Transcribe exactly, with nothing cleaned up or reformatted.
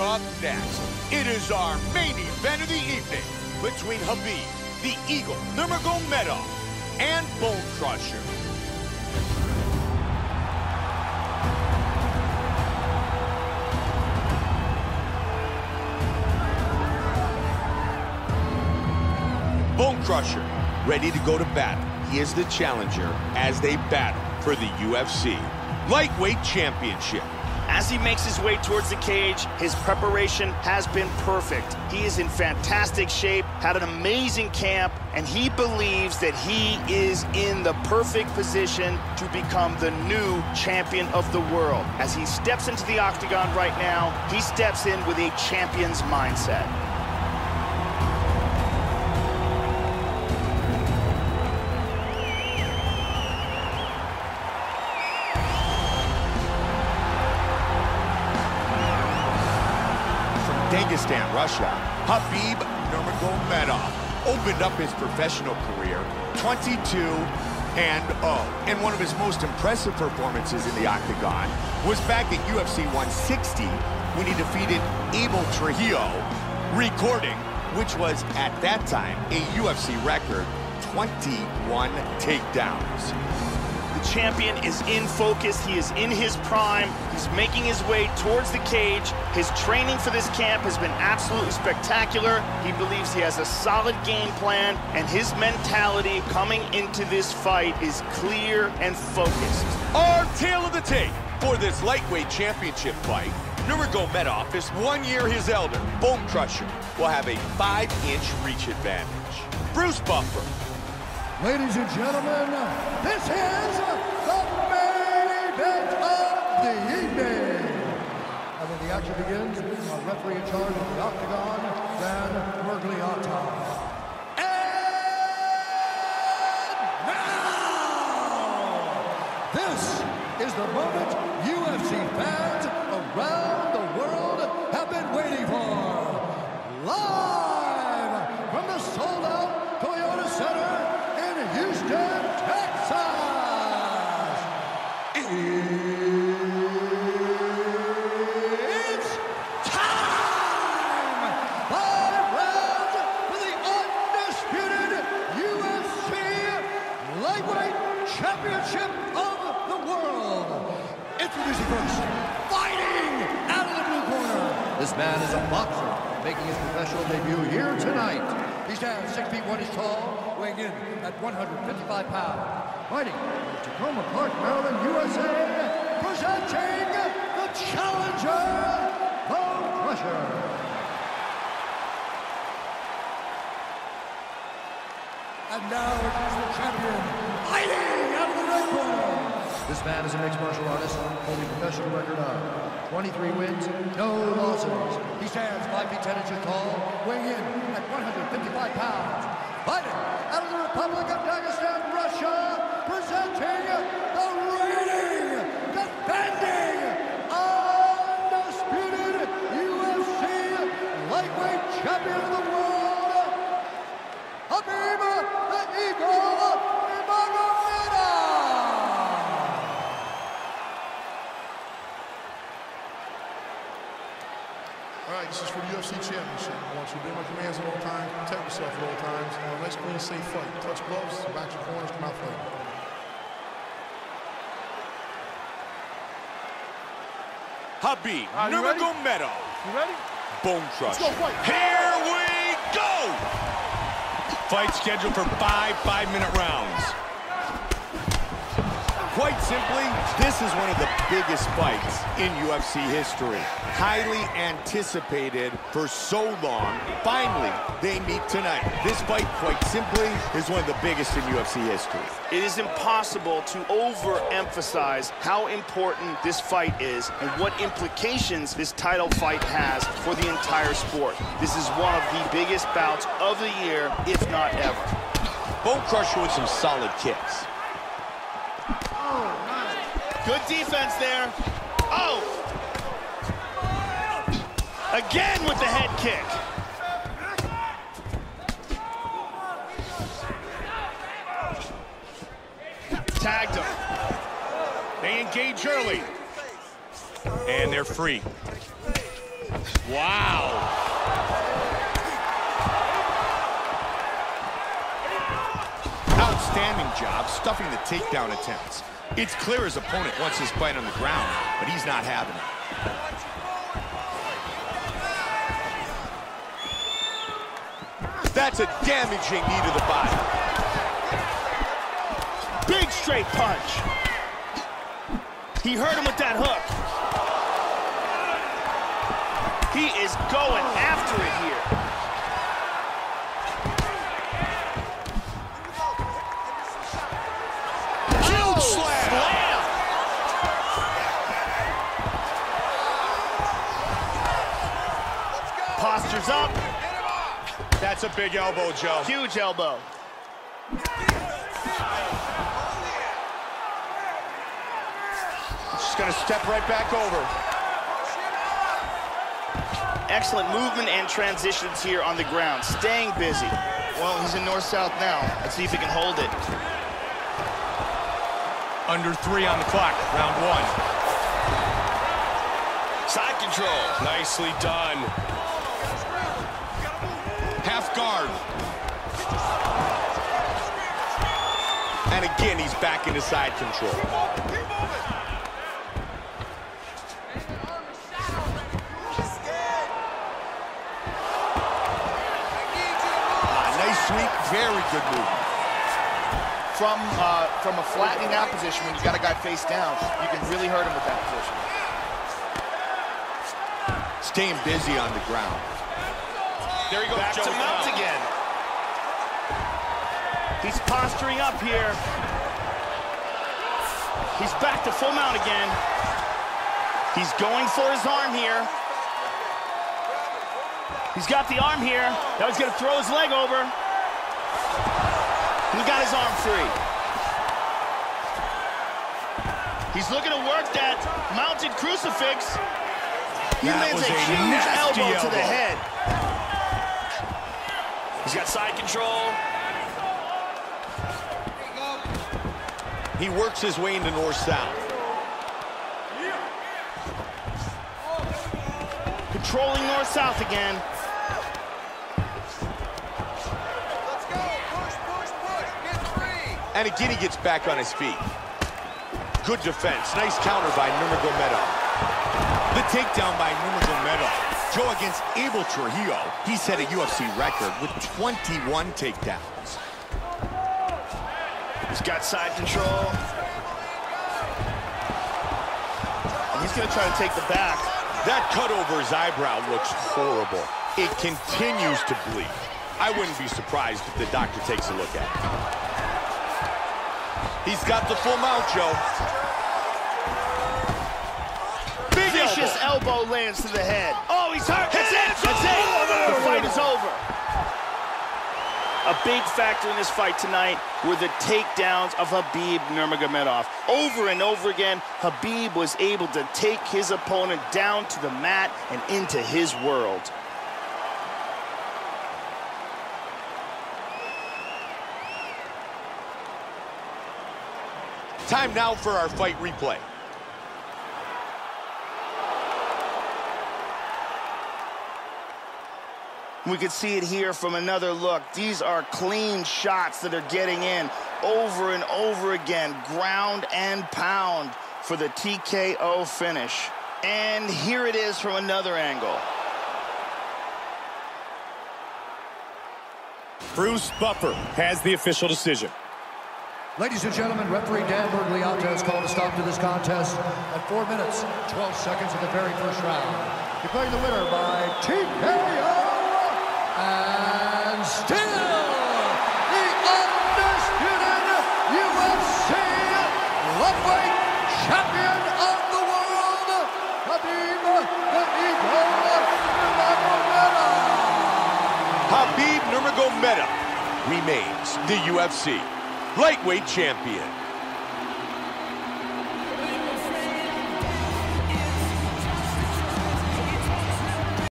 up next. It is our main event of the evening between Khabib, the Eagle, Nurmagomedov, and Bull Crusher. Bone Crusher, ready to go to battle. He is the challenger as they battle for the U F C Lightweight Championship. As he makes his way towards the cage, his preparation has been perfect. He is in fantastic shape, had an amazing camp, and he believes that he is in the perfect position to become the new champion of the world. As he steps into the octagon right now, he steps in with a champion's mindset. Dagestan, Russia, Khabib Nurmagomedov opened up his professional career twenty-two and oh. And one of his most impressive performances in the octagon was back at U F C one sixty when he defeated Abel Trujillo, recording, which was at that time a U F C record, twenty-one takedowns. The champion is in focus. He is in his prime. He's making his way towards the cage. His training for this camp has been absolutely spectacular. He believes he has a solid game plan, and his mentality coming into this fight is clear and focused. Our tale of the tape for this lightweight championship fight. Nurmagomedov is one year his elder. Bone Crusher will have a five-inch reach advantage. Bruce Buffer. Ladies and gentlemen, this is the main event of the evening. And when the action begins, our referee in charge of the octagon, Dan Bergliata. And now, this is the moment U F C fans around the world have been waiting for. Live from the sold-out Toyota Center, Houston, Texas, it's time! Five rounds for the undisputed U F C Lightweight Championship of the World. Introducing first, fighting out of the blue corner. This man is a boxer, making his professional debut here tonight. He stands six feet one inch tall, weighing in at one hundred fifty-five pounds, fighting from Tacoma Park, Maryland, U S A, presenting the challenger, Bone Crusher. And now it is the champion, fighting out of the red corner. This man is a mixed martial artist, holding a professional record of twenty-three wins, no losses. He stands five feet ten inches tall, weighing in at one hundred fifty-five pounds. Fighting out of the Republic of Dagestan, Russia, presenting the reigning, defending, undisputed U F C lightweight champion of the world, Khabib the Eagle Nurmagomedov. All right, this is for the U F C championship. I want you to do my commands at all times, protect yourself at all times. Let's go and safe fight. Touch gloves, back your corners, come out fighting. Khabib Nurmagomedov. You ready? Bone Crusher. Let's go fight. Here we go! Fight scheduled for five five-minute rounds. Quite simply, this is one of the biggest fights in U F C history. Highly anticipated for so long. Finally, they meet tonight. This fight, quite simply, is one of the biggest in U F C history. It is impossible to overemphasize how important this fight is and what implications this title fight has for the entire sport. This is one of the biggest bouts of the year, if not ever. Bone Crusher with some solid kicks. Good defense there. Oh! Again with the head kick. Tagged him. They engage early. And they're free. Wow. Outstanding job stuffing the takedown attempts. It's clear his opponent wants his fight on the ground, but he's not having it. That's a damaging knee to the body. Big straight punch. He hurt him with that hook. He is going after it here. Shield oh, slam. slam! Postures up. That's a big elbow, Joe. Huge elbow. Just gonna step right back over. Excellent movement and transitions here on the ground, staying busy. Well, he's in north-south now. Let's see if he can hold it. Under three on the clock, round one. Side control. Nicely done. Half guard. And again, he's back into side control. Very good move. From, uh, from a flattening out position, when you got a guy face down, you can really hurt him with that position. Staying busy on the ground. There he goes. Back to mount again. He's posturing up here. He's back to full mount again. He's going for his arm here. He's got the arm here. Now he's gonna throw his leg over. He got his arm free. He's looking to work that mounted crucifix. He lands a huge elbow to the head. He's got side control. He works his way into north-south. Controlling north-south again. And again, he gets back on his feet. Good defense. Nice counter by Nurmagomedov. The takedown by Nurmagomedov. Joe against Abel Trujillo. He set a U F C record with twenty-one takedowns. He's got side control. And he's going to try to take the back. That cut over his eyebrow looks horrible. It continues to bleed. I wouldn't be surprised if the doctor takes a look at it. He's got the full mount, Joe. Big vicious elbow. elbow lands to the head. Oh, he's hurt. That's it. That's it. The fight is over. A big factor in this fight tonight were the takedowns of Khabib Nurmagomedov. Over and over again, Khabib was able to take his opponent down to the mat and into his world. Time now for our fight replay. We could see it here from another look. These are clean shots that are getting in over and over again. Ground and pound for the T K O finish. And here it is from another angle. Bruce Buffer has the official decision. Ladies and gentlemen, referee Dan Bergliata has called a stop to this contest at four minutes, twelve seconds of the very first round. Declaring the winner by T K O and still the undisputed U F C lightweight champion of the world, Khabib the Eagle Nurmagomedov. Khabib Nurmagomedov remains the U F C lightweight champion.